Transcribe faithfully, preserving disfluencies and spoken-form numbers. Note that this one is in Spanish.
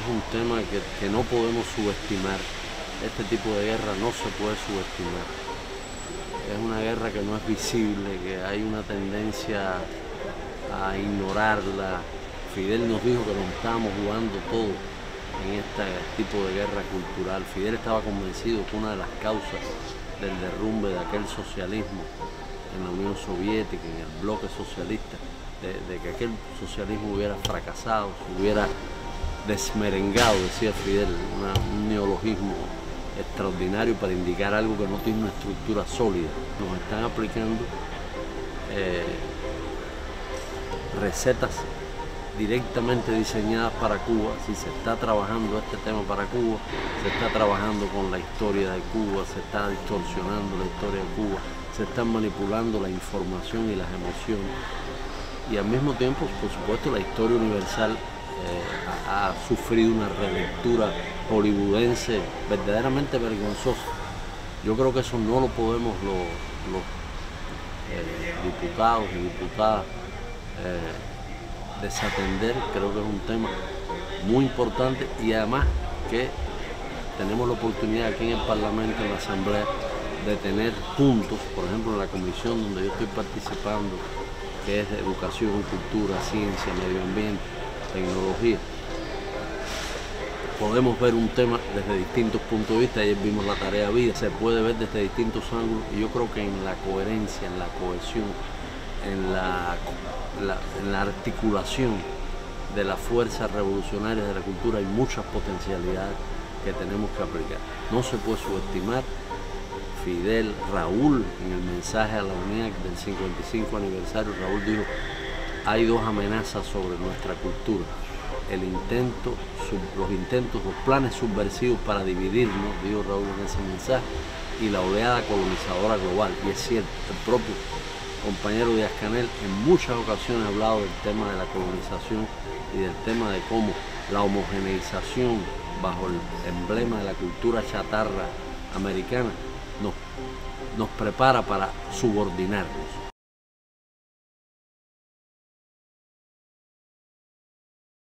es un tema que, que no podemos subestimar. Este tipo de guerra no se puede subestimar. Es una guerra que no es visible, que hay una tendencia a ignorarla. Fidel nos dijo que nos estábamos jugando todo en este tipo de guerra cultural. Fidel estaba convencido que una de las causas del derrumbe de aquel socialismo en la Unión Soviética, en el bloque socialista, de, de que aquel socialismo hubiera fracasado, se hubiera desmerengado, decía Fidel, una, un neologismo extraordinario para indicar algo que no tiene una estructura sólida. Nos están aplicando eh, recetas directamente diseñadas para Cuba. Si se está trabajando este tema para Cuba, se está trabajando con la historia de Cuba, se está distorsionando la historia de Cuba, se están manipulando la información y las emociones. Y al mismo tiempo, por supuesto, la historia universal eh, ha, ha sufrido una relectura hollywoodense verdaderamente vergonzosa. Yo creo que eso no lo podemos los, los eh, diputados y diputadas eh, desatender. Creo que es un tema muy importante y además que tenemos la oportunidad aquí en el Parlamento, en la Asamblea, de tener juntos, por ejemplo, en la comisión donde yo estoy participando, que es de Educación, Cultura, Ciencia, Medio Ambiente, Tecnología, podemos ver un tema desde distintos puntos de vista. Ayer vimos la tarea vida, se puede ver desde distintos ángulos y yo creo que en la coherencia, en la cohesión, en la, la, en la articulación de las fuerzas revolucionarias de la cultura hay muchas potencialidades que tenemos que aplicar. No se puede subestimar. Fidel, Raúl, en el mensaje a la UNEAC del cincuenta y cinco aniversario, Raúl dijo: hay dos amenazas sobre nuestra cultura. El intento, sub, los intentos, los planes subversivos para dividirnos, dijo Raúl en ese mensaje, y la oleada colonizadora global. Y es cierto, el propio compañero Díaz-Canel en muchas ocasiones ha hablado del tema de la colonización y del tema de cómo la homogeneización bajo el emblema de la cultura chatarra americana nos, nos prepara para subordinarnos.